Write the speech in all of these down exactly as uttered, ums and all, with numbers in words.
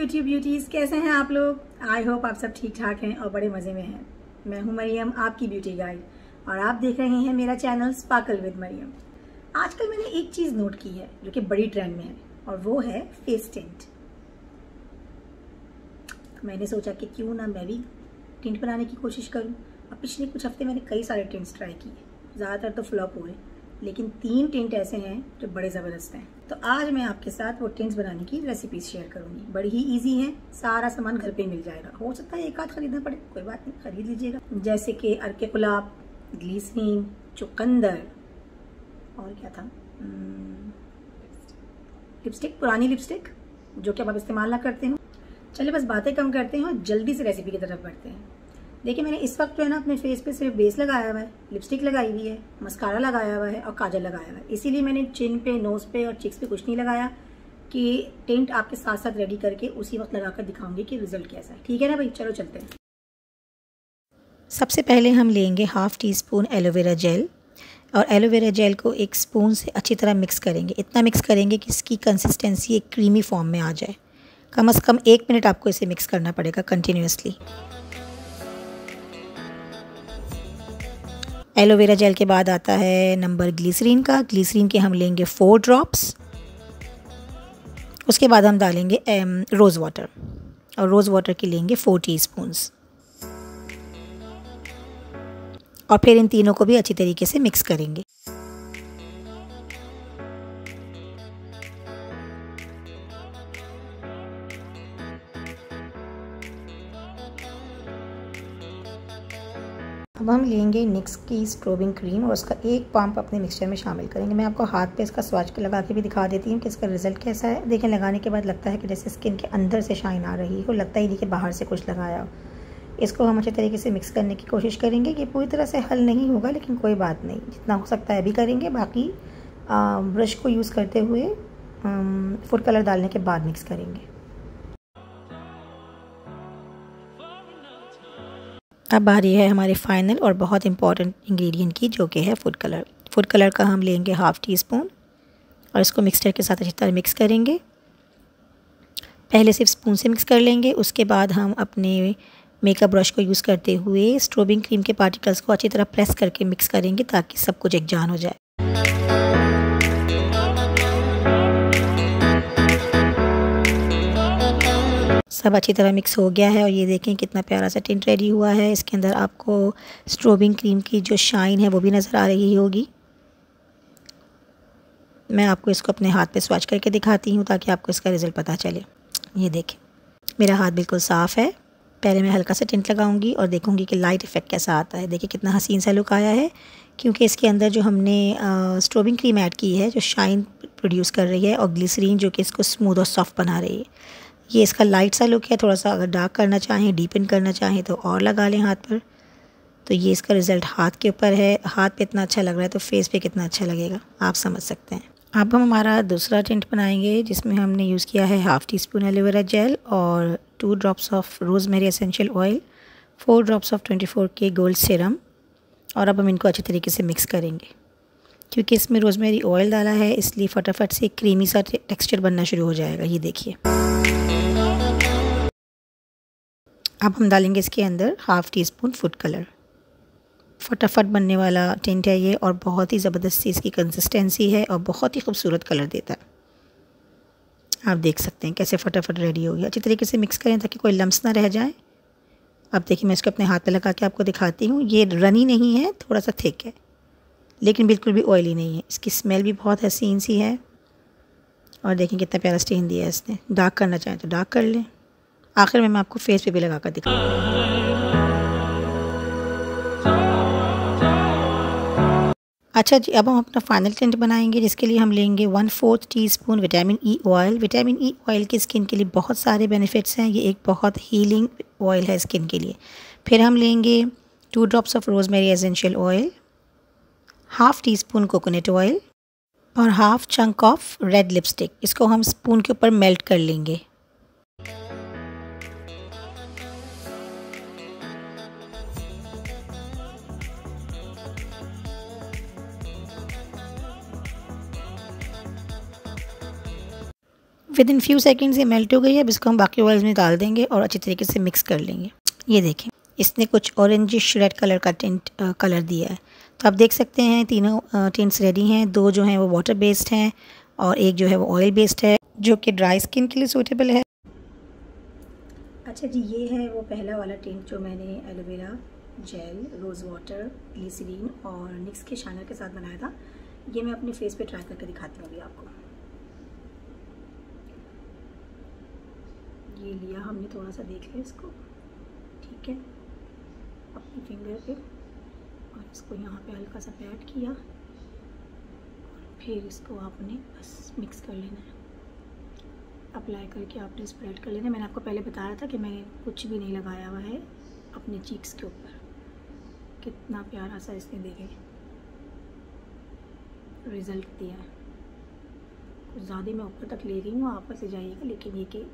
YouTube beauties, कैसे हैं आप लोग? आई होप आप सब ठीक ठाक हैं और बड़े मजे में हैं। मैं हूं मरियम, आपकी ब्यूटी गाइड, और आप देख रहे हैं मेरा चैनल स्पार्कल विद मरियम। आजकल मैंने एक चीज नोट की है जो कि बड़ी ट्रेंड में है, और वो है फेस टिंट। मैंने सोचा कि क्यों ना मैं भी टिंट बनाने की कोशिश करूँ। और पिछले कुछ हफ्ते मैंने कई सारे टिंट्स ट्राई किए, ज़्यादातर तो फ्लॉप हुए, लेकिन तीन टिंट ऐसे हैं जो बड़े ज़बरदस्त हैं। तो आज मैं आपके साथ वो टिंट्स बनाने की रेसिपीज शेयर करूंगी। बड़ी ही इजी है, सारा सामान घर पे मिल जाएगा। हो सकता है एक आध खरीदना पड़े, कोई बात नहीं, खरीद लीजिएगा। जैसे कि अरके गुलाब, ग्लीसरीन, चुकंदर और क्या था, लिपस्टिक, पुरानी लिपस्टिक जो कि आप इस्तेमाल ना करते हो। चलिए बस बातें कम करते हैं और जल्दी से रेसिपी की तरफ बढ़ते हैं। देखिए मैंने इस वक्त जो है ना अपने फेस पे सिर्फ बेस लगाया हुआ है, लिपस्टिक लगाई हुई है, मस्कारा लगाया हुआ है और काजल लगाया हुआ है। इसीलिए मैंने चिन पे, नोज़ पे और चिक्स पे कुछ नहीं लगाया, कि टिंट आपके साथ साथ रेडी करके उसी वक्त लगाकर दिखाऊंगी कि रिजल्ट कैसा है। ठीक है ना भाई, चलो चलते हैं। सबसे पहले हम लेंगे half teaspoon aloe vera gel, और एलोवेरा जेल को एक स्पून से अच्छी तरह मिक्स करेंगे। इतना मिक्स करेंगे कि इसकी कंसिस्टेंसी एक क्रीमी फॉर्म में आ जाए। कम से कम एक मिनट आपको इसे मिक्स करना पड़ेगा कंटिन्यूसली। एलोवेरा जेल के बाद आता है नंबर ग्लिसरीन का। ग्लिसरीन के हम लेंगे फोर ड्रॉप्स। उसके बाद हम डालेंगे रोज़ वाटर, और रोज़ वाटर के लेंगे फोर टीस्पून्स, और फिर इन तीनों को भी अच्छी तरीके से मिक्स करेंगे। अब हम लेंगे निक्स की स्ट्रोबिंग क्रीम, और उसका एक पम्प अपने मिक्सचर में शामिल करेंगे। मैं आपको हाथ पे इसका स्वाच लगा के भी दिखा देती हूँ कि इसका रिजल्ट कैसा है। देखें, लगाने के बाद लगता है कि जैसे स्किन के अंदर से शाइन आ रही हो, लगता ही नहीं कि बाहर से कुछ लगाया हो। इसको हम अच्छे तरीके से मिक्स करने की कोशिश करेंगे। ये पूरी तरह से हल नहीं होगा, लेकिन कोई बात नहीं, जितना हो सकता है अभी करेंगे। बाकी ब्रश को यूज़ करते हुए फूड कलर डालने के बाद मिक्स करेंगे। अब बारी है हमारे फाइनल और बहुत इंपॉर्टेंट इंग्रेडिएंट की, जो कि है फूड कलर। फूड कलर का हम लेंगे हाफ़ टी स्पून, और इसको मिक्सचर के साथ अच्छी तरह मिक्स करेंगे। पहले सिर्फ स्पून से मिक्स कर लेंगे, उसके बाद हम अपने मेकअप ब्रश को यूज़ करते हुए स्ट्रोबिंग क्रीम के पार्टिकल्स को अच्छी तरह प्रेस करके मिक्स करेंगे, ताकि सब कुछ एक जान हो जाए। सब अच्छी तरह मिक्स हो गया है, और ये देखें कितना प्यारा सा टिंट रेडी हुआ है। इसके अंदर आपको स्ट्रोबिंग क्रीम की जो शाइन है वो भी नज़र आ रही होगी। मैं आपको इसको अपने हाथ पे स्वाच करके दिखाती हूँ, ताकि आपको इसका रिज़ल्ट पता चले। ये देखें, मेरा हाथ बिल्कुल साफ़ है। पहले मैं हल्का सा टिंट लगाऊंगी और देखूंगी कि लाइट इफ़ेक्ट कैसा आता है। देखिए कितना हसीन सा लुक आया है, क्योंकि इसके अंदर जो हमने स्ट्रोबिंग क्रीम ऐड की है जो शाइन प्रोड्यूस कर रही है, और ग्लिसरीन जो कि इसको स्मूथ और सॉफ्ट बना रही है। ये इसका लाइट सा लुक है। थोड़ा सा अगर डार्क करना चाहें, डीपन करना चाहें तो और लगा लें हाथ पर। तो ये इसका रिज़ल्ट हाथ के ऊपर है। हाथ पे इतना अच्छा लग रहा है तो फेस पे कितना अच्छा लगेगा, आप समझ सकते हैं। अब हम हमारा दूसरा टिंट बनाएंगे, जिसमें हमने यूज़ किया है half teaspoon aloe vera gel, और two drops of rosemary essential oil, four drops of twenty four के गोल्ड सीरम। और अब हम इनको अच्छे तरीके से मिक्स करेंगे। क्योंकि इसमें रोज़मेरी ऑयल डाला है, इसलिए फटाफट से क्रीमी सा टेक्स्चर बनना शुरू हो जाएगा। ये देखिए, अब हम डालेंगे इसके अंदर half teaspoon food colour. फटाफट बनने वाला टिंट है ये, और बहुत ही ज़बरदस्ती इसकी कंसिस्टेंसी है, और बहुत ही खूबसूरत कलर देता है। आप देख सकते हैं कैसे फटाफट रेडी हो गया। अच्छी तरीके से मिक्स करें ताकि कोई लम्स ना रह जाए। अब देखिए, मैं इसको अपने हाथ पे लगा के आपको दिखाती हूँ। ये रनी नहीं है, थोड़ा सा थिक है, लेकिन बिल्कुल भी ऑयली नहीं है। इसकी स्मेल भी बहुत हसीन सी है, और देखें कितना प्यारा स्टेन दिया है इसने। डार्क करना चाहें तो डार्क कर लें। आखिर में मैं आपको फेस पे भी लगा कर दिखा। अच्छा जी, अब हम अपना फाइनल टिंट बनाएंगे, जिसके लिए हम लेंगे one fourth teaspoon vitamin E oil. Vitamin E oil की स्किन के लिए बहुत सारे बेनिफिट्स हैं। ये एक बहुत हीलिंग ऑयल है स्किन के लिए। फिर हम लेंगे two drops of rosemary essential oil, half teaspoon coconut oil, और half chunk of red lipstick. इसको हम स्पून के ऊपर मेल्ट कर लेंगे। विद इन फ्यू सेकेंड ये मेल्ट हो गई है। अब इसको हम बाकी ऑयल्स में डाल देंगे और अच्छी तरीके से मिक्स कर लेंगे। ये देखें, इसने कुछ ऑरेंजिश रेड कलर का टेंट कलर दिया है। तो आप देख सकते हैं तीनों टेंट्स रेडी हैं। दो जो हैं वो वाटर बेस्ड हैं और एक जो है वो ऑयल बेस्ड है, जो कि ड्राई स्किन के लिए सूटेबल है। अच्छा जी, ये है वो पहला वाला टेंट जो मैंने aloe vera gel, rose water, glycerine और निक्स के शाइनर के साथ बनाया था। ये मैं अपने फेस पे ट्राई करके दिखाती हूँ अभी आपको। ये लिया हमने, थोड़ा सा देख लिया इसको, ठीक है, अपनी फिंगर पे, और इसको यहाँ पे हल्का सा पैड किया और फिर इसको आपने बस मिक्स कर लेना है। अप्लाई करके आपने स्प्रेड कर लेना। मैंने आपको पहले बताया था कि मैंने कुछ भी नहीं लगाया हुआ है अपने चीक्स के ऊपर। कितना प्यारा सा इसने देखे रिज़ल्ट दिया है। कुछ ज़्यादा मैं ऊपर तक ले रही हूँ, आप से जाइएगा, लेकिन ये कि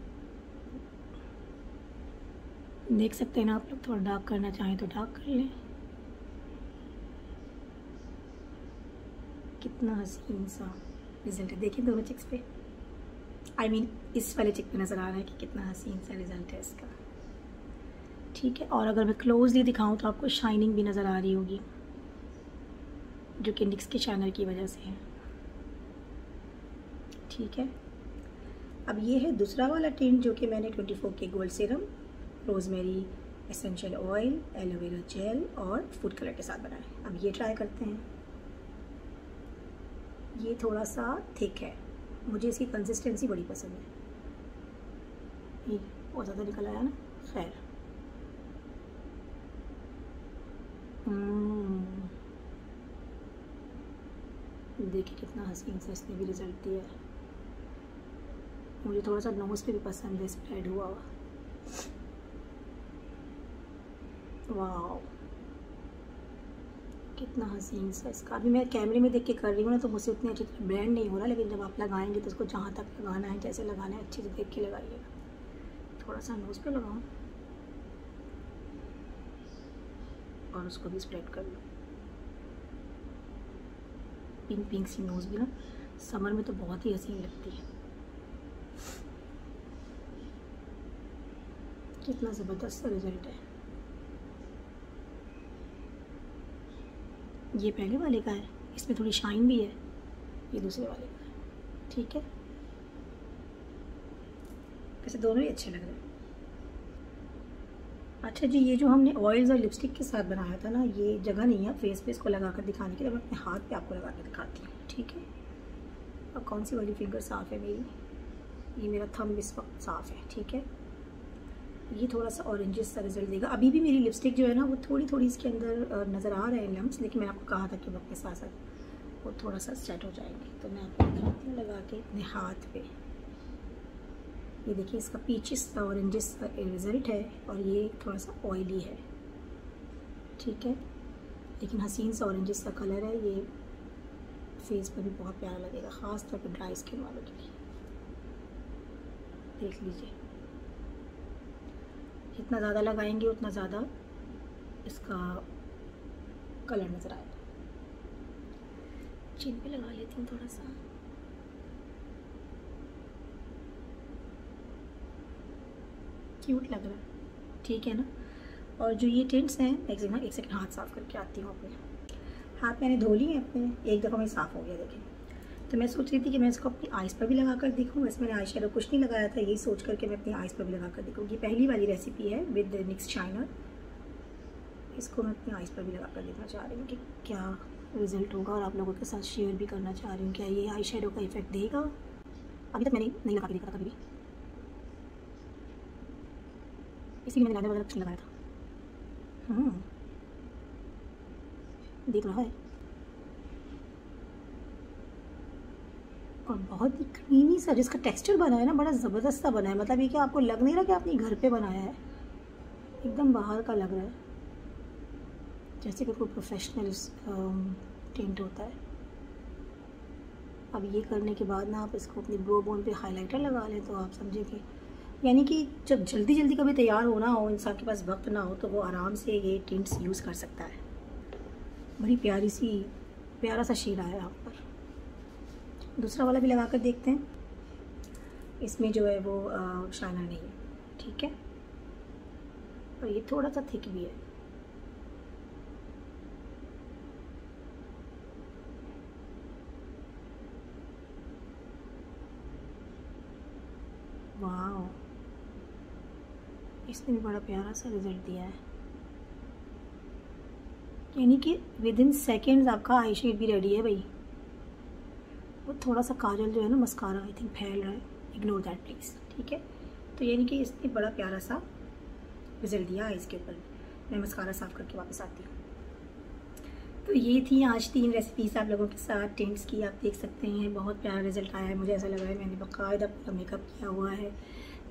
देख सकते हैं ना आप लोग। थोड़ा डार्क करना चाहें तो डार्क कर लें। कितना हसीन सा रिज़ल्ट है, देखिए दोनों चिक्स पे, आई I मीन mean, इस वाले चिक पे नज़र आ रहा है कि कितना हसीन सा रिज़ल्ट है इसका, ठीक है। और अगर मैं क्लोजली दिखाऊं तो आपको शाइनिंग भी नज़र आ रही होगी, जो कि निक्स के शाइनर की वजह से है, ठीक है। अब ये है दूसरा वाला टेंट जो कि मैंने ट्वेंटी फोर के gold serum, rosemary essential oil, aloe vera gel और फूड कलर के साथ बनाया है। अब ये ट्राई करते हैं। ये थोड़ा सा थिक है, मुझे इसकी कंसिस्टेंसी बड़ी पसंद है। ये बहुत ज़्यादा निकल आया ना, खैर देखिए कितना हसीन सा इसने भी रिज़ल्ट दिया है। मुझे थोड़ा सा नोज़ पे भी पसंद है स्प्रेड हुआ हुआ। वाओ, कितना हसीन सा इसका। अभी मैं कैमरे में देख के कर रही हूँ ना, तो मुझसे उतने अच्छे ब्रांड नहीं हो रहा, लेकिन जब आप लगाएंगे तो इसको जहाँ तक लगाना है, जैसे लगाना है, अच्छे से देख के लगाइएगा। थोड़ा सा नोज़ पे लगाऊँ और उसको भी स्प्रेड कर लूँ। पिंक पिंक सी नोज़ भी ना समर में तो बहुत ही हसीन लगती है। कितना ज़बरदस्त सा रिज़ल्ट है। ये पहले वाले का है, इसमें थोड़ी शाइन भी है, ये दूसरे वाले का है, ठीक है। वैसे दोनों ही अच्छे लग रहे हैं। अच्छा जी, ये जो हमने ऑयल्स और लिपस्टिक के साथ बनाया था ना, ये जगह नहीं है फेस पे इसको लगा कर दिखाने के लिए। मैं अपने हाथ पे आपको लगा कर दिखाती हूँ, ठीक है। अब कौन सी वाली फिंगर साफ़ है मेरी? ये मेरा थंब इस वक्त साफ़ है, ठीक है। ये थोड़ा सा ऑरेंजिस सा रिजल्ट देगा। अभी भी मेरी लिपस्टिक जो है ना, वो थोड़ी थोड़ी इसके अंदर नज़र आ रहे हैं लम्स, लेकिन मैंने आपको कहा था कि वक्त के साथ साथ वो थोड़ा सा सेट हो जाएंगे। तो मैं आपको दिखाती हूँ लगा के अपने हाथ पे। ये देखिए, इसका पीचिस सा ऑरेंजिस सा रिज़ल्ट है और ये थोड़ा सा ऑयली है, ठीक है, लेकिन हसीन सा ऑरेंजिस सा कलर है। ये फेस पर भी बहुत प्यारा लगेगा, ख़ास तौर पर ड्राई स्किन वालों के लिए। देख लीजिए, जितना ज़्यादा लगाएंगे उतना ज़्यादा इसका कलर नज़र आएगा। चिन पे लगा लेती हूँ थोड़ा सा। क्यूट लग रहा है, ठीक है ना। और जो ये टेंट्स हैं, एक सेकंड एक सेकंड हाथ साफ़ करके आती हूँ अपने। हाथ मैंने धो लिए हैं अपने, एक दफ़ा में साफ़ हो गया। देखें, तो मैं सोच रही थी कि मैं इसको अपनी आइज़ पर भी लगा कर देखूँ। वैसे मैंने आई शेडो कुछ नहीं लगाया था, यही सोच करके मैं अपनी आइज़ पर भी लगा कर देखूँ। ये पहली वाली रेसिपी है विद निक्स शाइनर। इसको मैं अपनी आइज़ पर भी लगा कर देखना चाह रही हूँ कि क्या रिज़ल्ट होगा, और आप लोगों के साथ शेयर भी करना चाह रही हूँ। क्या ये आई शेडो का इफेक्ट देगा? अभी तक मैंने नहीं लगा कर देखा था कभी भी, इसलिए मैंने ज़्यादा वगैरह कुछ लगाया था। हाँ, देख रहा है, और बहुत ही क्रीमी सा जिसका टेक्सचर बना है ना, बड़ा ज़बरदस्त सा बना है। मतलब ये कि आपको लग नहीं रहा कि आपने घर पे बनाया है, एकदम बाहर का लग रहा है, जैसे कि कोई प्रोफेशनल टेंट होता है। अब ये करने के बाद ना आप इसको अपनी ब्रो बोन पे हाइलाइटर लगा लें, तो आप समझेंगे, यानी कि जब जल्दी जल्दी कभी तैयार होना हो, इंसान के पास वक्त ना हो, तो वो आराम से ये टेंट्स यूज़ कर सकता है। बड़ी प्यारी सी प्यारा सा शेड आया यहाँ पर। दूसरा वाला भी लगा कर देखते हैं। इसमें जो है वो शाइनर नहीं है, ठीक है। और ये थोड़ा सा थिक भी है, वाह, इसने भी बड़ा प्यारा सा रिजल्ट दिया है। यानी कि विद इन सेकेंड्स आपका आई शेड भी रेडी है भाई। वो थोड़ा सा काजल जो है ना, मस्कारा आई थिंक फैल रहा है, इग्नोर दैट प्लीज़, ठीक है। तो यानी कि इसने बड़ा प्यारा सा रिजल्ट दिया आइज़ के ऊपर। मैं मस्कारा साफ करके वापस आती हूँ। तो ये थी आज तीन रेसिपीज़ आप लोगों के साथ टेंट्स की। आप देख सकते हैं बहुत प्यारा रिजल्ट आया है। मुझे ऐसा लग रहा है मैंने बाकायदा पूरा मेकअप किया हुआ है।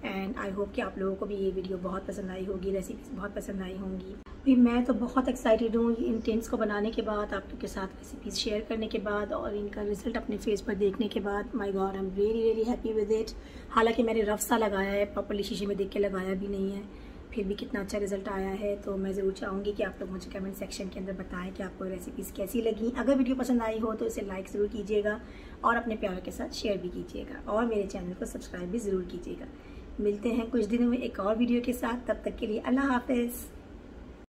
एंड आई होप कि आप लोगों को भी ये वीडियो बहुत पसंद आई होगी, रेसिपीज़ बहुत पसंद आई होंगी। भी मैं तो बहुत एक्साइटेड हूँ इन टेंट्स को बनाने के बाद, आप लोग के साथ रेसिपीज़ शेयर करने के बाद और इनका रिजल्ट अपने फेस पर देखने के बाद। My god, I am really really happy with it. हालांकि मैंने रफ सा लगाया है, प्रॉपर्ली शीशे में देख के लगाया भी नहीं है, फिर भी कितना अच्छा रिजल्ट आया है। तो मैं ज़रूर चाहूँगी कि आप लोग मुझे कमेंट सेक्शन के अंदर बताएं कि आपको रेसिपीज़ कैसी लगी। अगर वीडियो पसंद आई हो तो इसे लाइक ज़रूर कीजिएगा और अपने प्यारों के साथ शेयर भी कीजिएगा और मेरे चैनल को सब्सक्राइब भी ज़रूर कीजिएगा। मिलते हैं कुछ दिनों में एक और वीडियो के साथ, तब तक के लिए अल्लाह हाफिज़।